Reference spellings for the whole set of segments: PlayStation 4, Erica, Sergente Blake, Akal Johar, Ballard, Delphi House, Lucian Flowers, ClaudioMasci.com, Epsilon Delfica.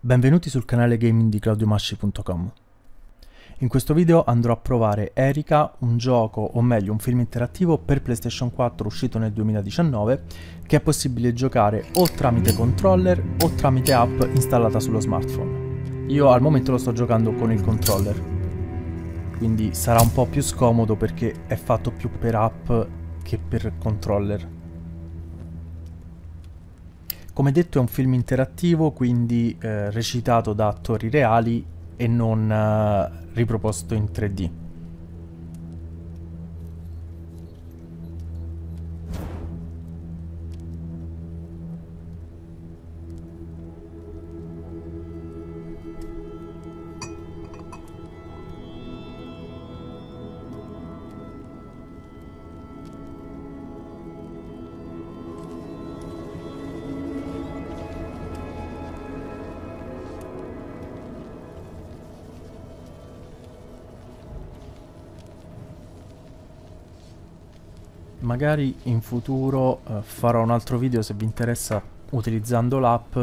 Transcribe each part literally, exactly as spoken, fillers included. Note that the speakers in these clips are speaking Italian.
Benvenuti sul canale gaming di Claudio Masci punto com. In questo video andrò a provare Erica, un gioco o meglio un film interattivo per PlayStation quattro uscito nel duemiladiciannove che è possibile giocare o tramite controller o tramite app installata sullo smartphone. Io al momento lo sto giocando con il controller, quindi sarà un po' più scomodo perché è fatto più per app che per controller. Come detto è un film interattivo, quindi eh, recitato da attori reali e non eh, riproposto in tre D. Magari in futuro eh, farò un altro video, se vi interessa, utilizzando l'app,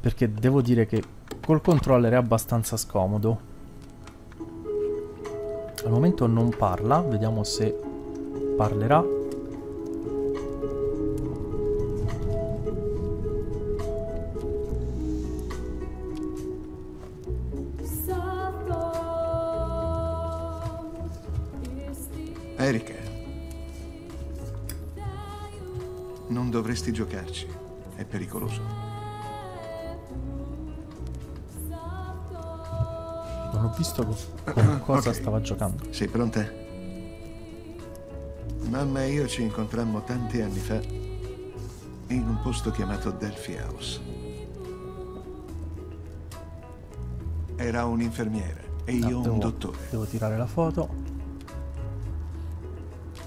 perché devo dire che col controller è abbastanza scomodo. Al momento non parla, vediamo se parlerà. Erica, non dovresti giocarci, è pericoloso. Non ho visto con cosa okay. Stava giocando. Sei pronta? Mamma e io ci incontrammo tanti anni fa in un posto chiamato Delphi House. Era un'infermiera e io no, devo, un dottore. Devo tirare la foto.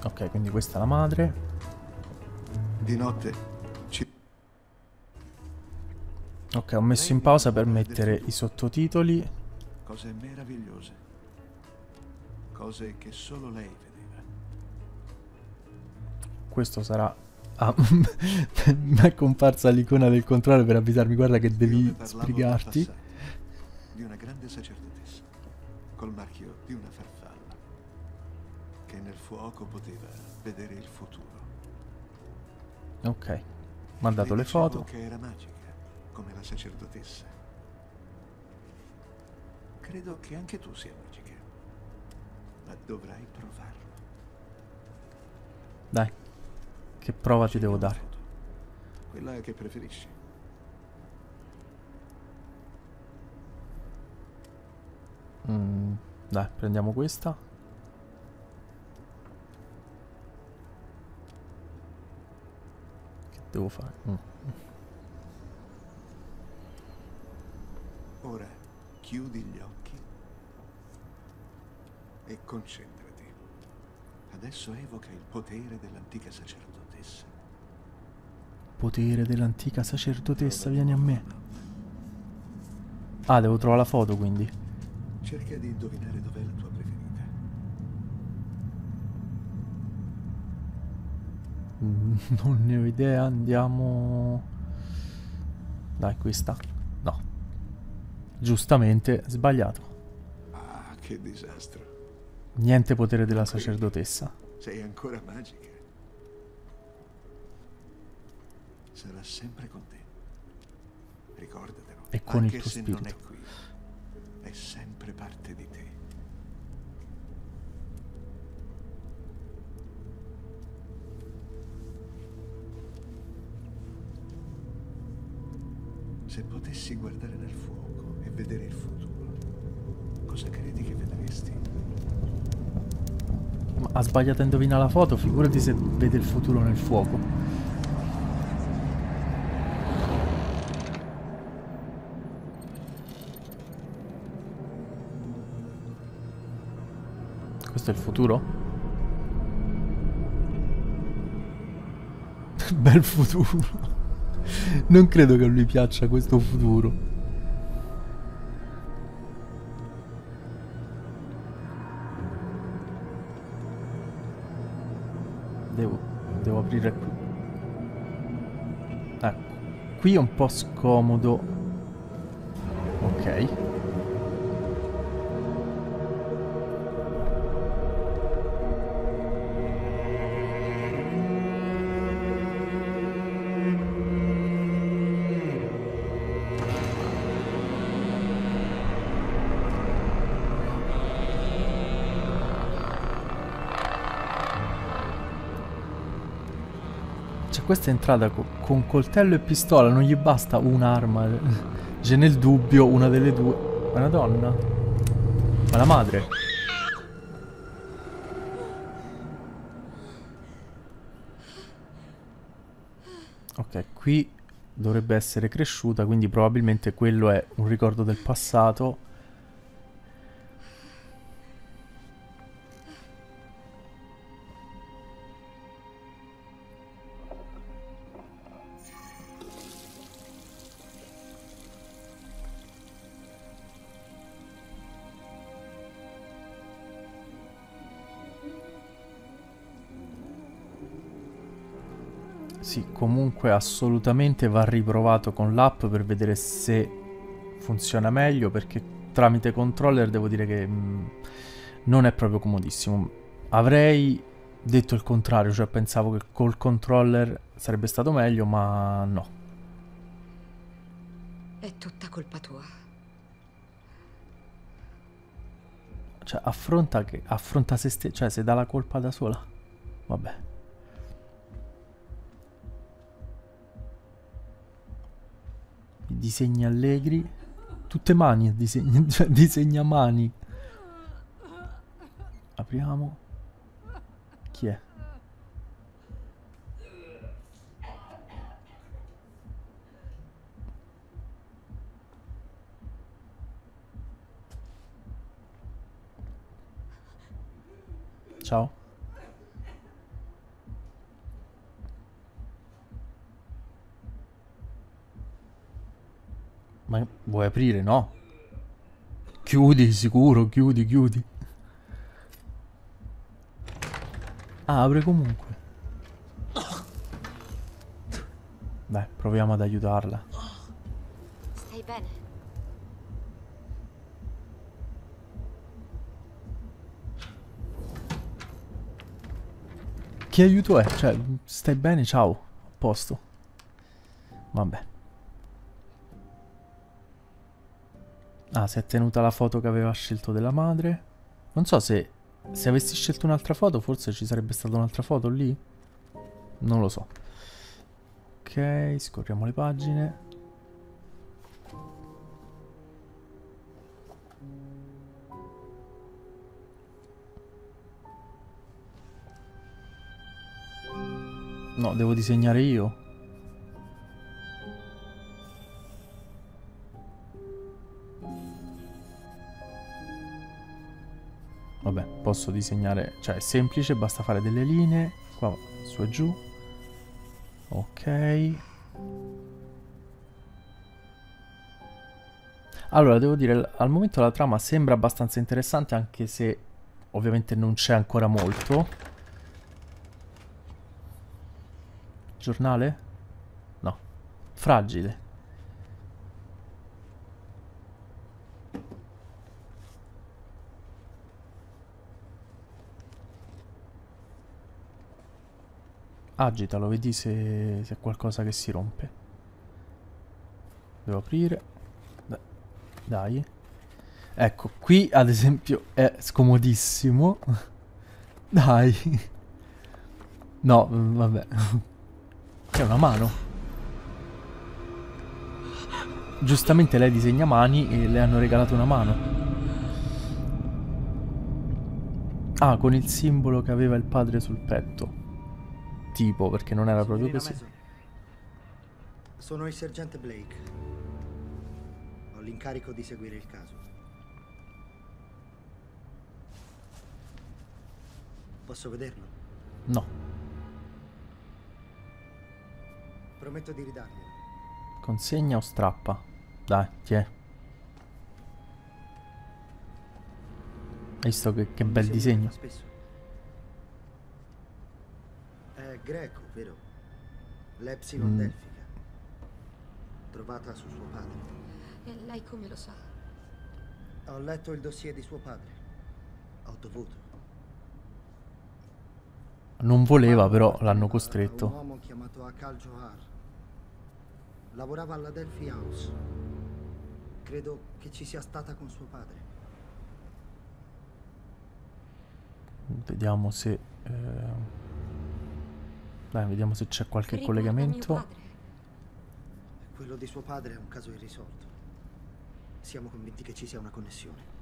Ok, quindi questa è la madre. Di notte ci... Ok, ho messo in pausa per mettere i sottotitoli. Cose meravigliose, cose che solo lei vedeva. Questo sarà... Ah, mi è comparsa l'icona del controller per avvisarmi, guarda che devi sbrigarti. Di una grande sacerdotessa col marchio di una farfalla che nel fuoco poteva vedere il futuro. Ok, mi ha dato le foto. Che era magica, come la sacerdotessa. Credo che anche tu sia magica, ma dovrai provarlo. Dai, che prova ti devo dare? Quella che preferisci. Mm, dai, prendiamo questa. Devo fare. Mm. Ora chiudi gli occhi e concentrati. Adesso evoca il potere dell'antica sacerdotessa. Potere dell'antica sacerdotessa, vieni a me. Ah, devo trovare la foto, quindi. Cerca di indovinare dov'è la tua preferita. Non ne ho idea, andiamo... Dai, questa. No. Giustamente sbagliato. Ah, che disastro. Niente potere della sacerdotessa. Sei ancora magica. Sarà sempre con te. Ricordatelo. E con il tuo spirito. Anche se non è qui, è sempre parte di te. Se potessi guardare nel fuoco e vedere il futuro, cosa credi che vedresti? Ma ha sbagliato a indovinare la foto, figurati se vede il futuro nel fuoco. Questo è il futuro? Bel futuro. Non credo che a lui piaccia questo futuro. Devo, devo aprire qui. Ecco, qui è un po' scomodo. Ok. Cioè, questa è entrata co con coltello e pistola, non gli basta un'arma. Cioè, nel dubbio, una delle due. Ma una donna? Ma la madre? Ok, qui dovrebbe essere cresciuta, quindi probabilmente quello è un ricordo del passato. Sì, comunque assolutamente va riprovato con l'app per vedere se funziona meglio, perché tramite controller devo dire che mh, non è proprio comodissimo. Avrei detto il contrario, cioè pensavo che col controller sarebbe stato meglio, ma no. È tutta colpa tua. Cioè affronta, che, affronta se stessa, cioè se dà la colpa da sola. Vabbè. Disegni allegri, tutte mani, disegni, cioè disegna mani. Apriamo. Chi è? Ciao. Ma vuoi aprire? No. Chiudi, sicuro, chiudi, chiudi. Ah, apre comunque. Beh, proviamo ad aiutarla. Stai bene? Che aiuto è? Cioè, stai bene? Ciao. A posto. Vabbè. Ah, si è tenuta la foto che aveva scelto della madre. Non so se... se avessi scelto un'altra foto, forse ci sarebbe stata un'altra foto lì? Non lo so. Ok, scorriamo le pagine. No, devo disegnare io. Vabbè, posso disegnare, cioè è semplice, basta fare delle linee, qua su e giù. Ok. Allora, devo dire, al momento la trama sembra abbastanza interessante, anche se ovviamente non c'è ancora molto. Giornale? No. Fragile. Agitalo, vedi se c'è qualcosa che si rompe. Devo aprire. Dai. Ecco, qui ad esempio è scomodissimo. Dai. No, vabbè. C'è una mano. Giustamente lei disegna mani e le hanno regalato una mano. Ah, con il simbolo che aveva il padre sul petto. Tipo, perché non era proprio così. Sono il sergente Blake. Ho l'incarico di seguire il caso. Posso vederlo? No. Prometto di ridarglielo. Consegna o strappa? Dai, ti è. Hai visto che, che bel disegno? Spesso. Greco, vero? L'Epsilon Delfica, trovata su suo padre. E lei come lo sa? Ho letto il dossier di suo padre. Ho dovuto. Non voleva, però l'hanno costretto. Un uomo chiamato Akal Johar. Lavorava alla Delphi House. Credo che ci sia stata con suo padre. Vediamo se eh... Dai, vediamo se c'è qualche Ricorda collegamento. Quello di suo padre è un caso irrisolto. Siamo convinti che ci sia una connessione.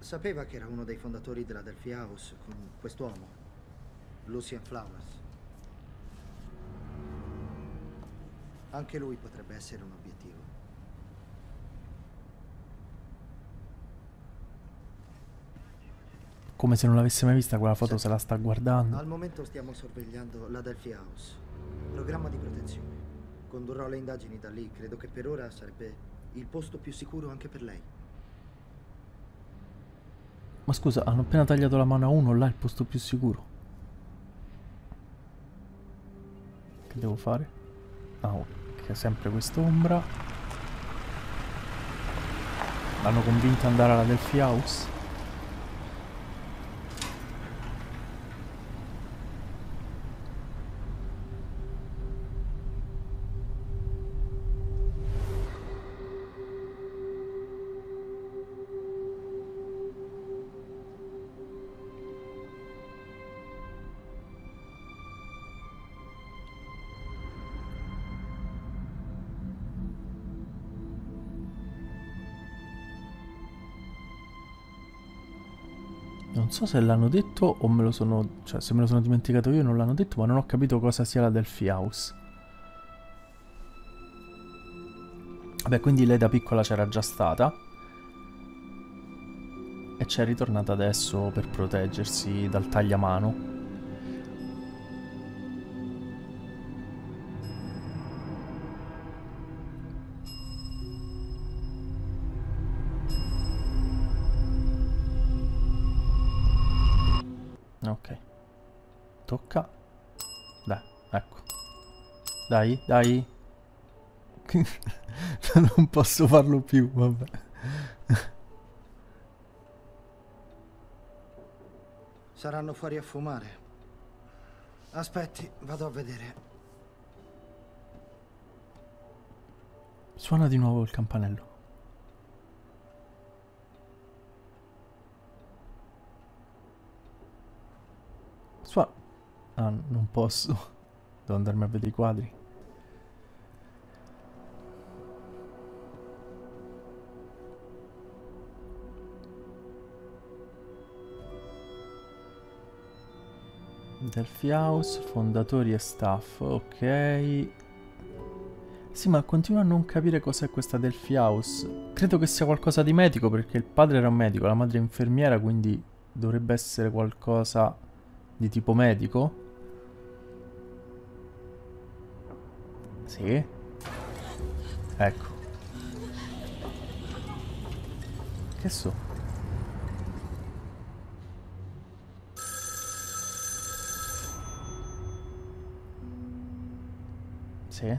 Sapeva che era uno dei fondatori della Delphi House con quest'uomo, Lucian Flowers. Anche lui potrebbe essere un obiettivo. Come se non l'avesse mai vista quella foto, certo. Se la sta guardando. Al momento stiamo sorvegliando la Delphi House. Programma di protezione. Condurrò le indagini da lì. Credo che per ora sarebbe il posto più sicuro anche per lei. Ma scusa, hanno appena tagliato la mano a uno, là è il posto più sicuro. Che devo fare? Ah, ok, sempre quest'ombra. L'hanno convinto ad andare alla Delphi House? Non so se l'hanno detto o me lo sono... Cioè, se me lo sono dimenticato io non l'hanno detto, ma non ho capito cosa sia la Delphi House. Vabbè, quindi lei da piccola c'era già stata. E c'è ritornata adesso per proteggersi dal tagliamano. Tocca. Dai, ecco. Dai, dai. Non posso farlo più, vabbè. Saranno fuori a fumare. Aspetti, vado a vedere. Suona di nuovo il campanello. Suona. Ah, non posso. Devo andarmi a vedere i quadri. Delphi House, fondatori e staff. Ok. Sì, ma continuo a non capire cos'è questa Delphi House. Credo che sia qualcosa di medico, perché il padre era un medico, la madre è infermiera, quindi dovrebbe essere qualcosa di tipo medico. Sì. Ecco. Che so? Sì.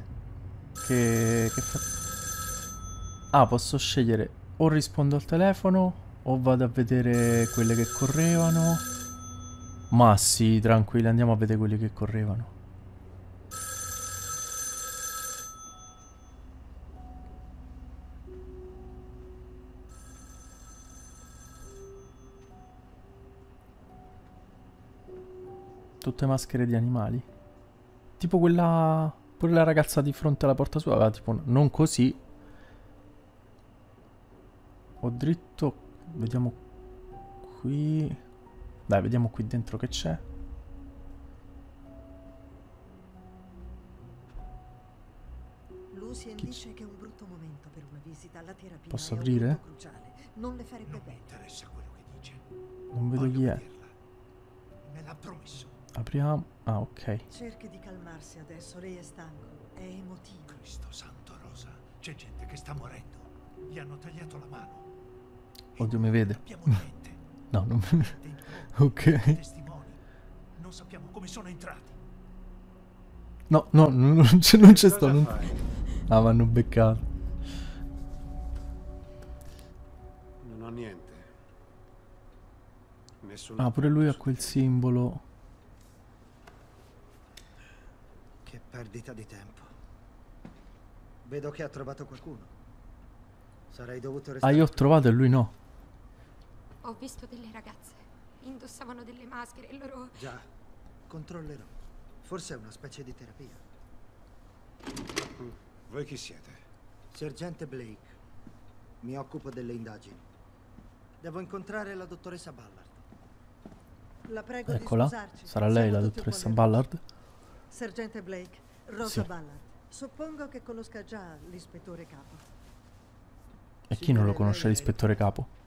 Che... che fa... Ah, posso scegliere. O rispondo al telefono, o vado a vedere quelle che correvano. Ma sì, tranquilli, andiamo a vedere quelli che correvano. Tutte maschere di animali. Tipo quella... Pure la ragazza di fronte alla porta sua aveva tipo... Non così. Ho dritto... Vediamo qui... Dai, vediamo qui dentro che c'è. Lucian dice che è un brutto momento per una visita alla terapia. Posso aprire? Non le farebbe bene. Non vedo chi è. Me l'ha promesso. Apriamo. Ah, ok. Cerchi di calmarsi adesso, lei è stanco, è emotivo. Cristo santo, Rosa, c'è gente che sta morendo. Gli hanno tagliato la mano. Oddio, mi vede. No, non mi vede. Ok. Testimoni. Non sappiamo come sono entrati. No, no, non c'è non sto. Non... Ah, vanno beccato. Non ho niente. Nessuno. Ah, pure lui ha quel simbolo. Che perdita di tempo. Vedo che ha trovato qualcuno. Sarei dovuto restare. Ah, io ho trovato e lui no. Ho visto delle ragazze. Indossavano delle maschere e loro... Già, controllerò. Forse è una specie di terapia. Mm. Voi chi siete? Sergente Blake. Mi occupo delle indagini. Devo incontrare la dottoressa Ballard. La prego. Eccola. Di scusarci. Sarà lei la dottoressa Ballard? Sergente Blake, Rosa sì. Ballard. Suppongo che conosca già l'ispettore capo. E chi non lo conosce l'ispettore capo?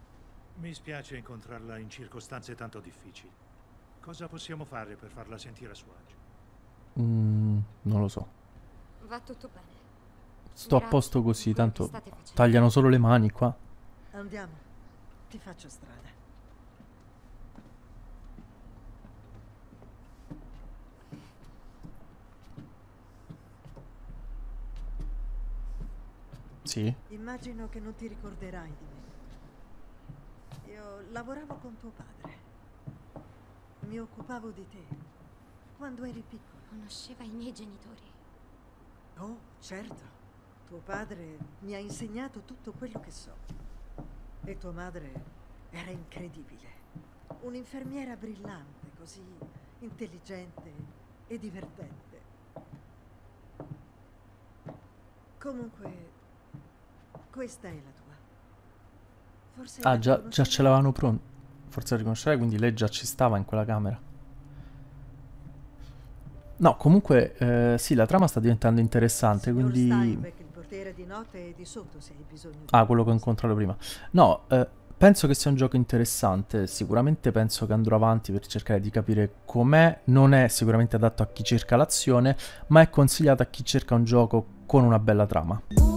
Mi spiace incontrarla in circostanze tanto difficili. Cosa possiamo fare per farla sentire a suo agio? Mm, non lo so. Va tutto bene. Sto a posto così, tanto tagliano solo le mani qua. Andiamo, ti faccio strada. Sì. Immagino che non ti ricorderai di me. Io lavoravo con tuo padre. Mi occupavo di te quando eri piccolo. Conosceva i miei genitori? Oh, certo. Tuo padre mi ha insegnato tutto quello che so. E tua madre era incredibile. Un'infermiera brillante, così intelligente e divertente. Comunque... questa è la tua. Forse ah, già, già ce l'avevano pronta. Forse la riconoscerai, quindi lei già ci stava in quella camera. No, comunque, eh, sì, la trama sta diventando interessante, quindi... il portiere di notte è di sotto, se hai bisogno di... Ah, quello che ho incontrato prima. No, eh, penso che sia un gioco interessante. Sicuramente penso che andrò avanti per cercare di capire com'è. Non è sicuramente adatto a chi cerca l'azione, ma è consigliato a chi cerca un gioco con una bella trama.